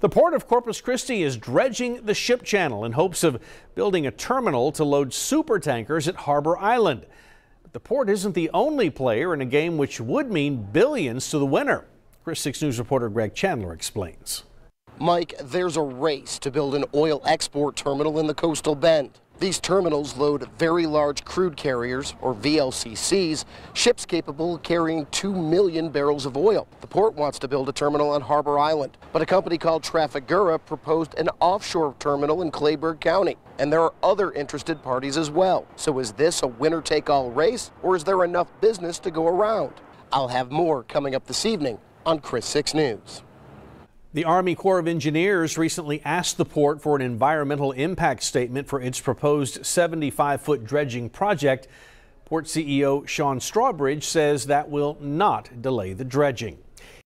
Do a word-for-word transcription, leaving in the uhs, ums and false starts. The Port of Corpus Christi is dredging the ship channel in hopes of building a terminal to load supertankers at Harbor Island. But the port isn't the only player in a game which would mean billions to the winner. KRIS six News reporter Greg Chandler explains. Mike, there's a race to build an oil export terminal in the coastal bend. These terminals load very large crude carriers, or V L C Cs, ships capable of carrying two million barrels of oil. The port wants to build a terminal on Harbor Island, but a company called Trafigura proposed an offshore terminal in Clayburgh County, and there are other interested parties as well. So is this a winner-take-all race, or is there enough business to go around? I'll have more coming up this evening on KRIS six News. The Army Corps of Engineers recently asked the port for an environmental impact statement for its proposed seventy-five foot dredging project. Port C E O Sean Strawbridge says that will not delay the dredging.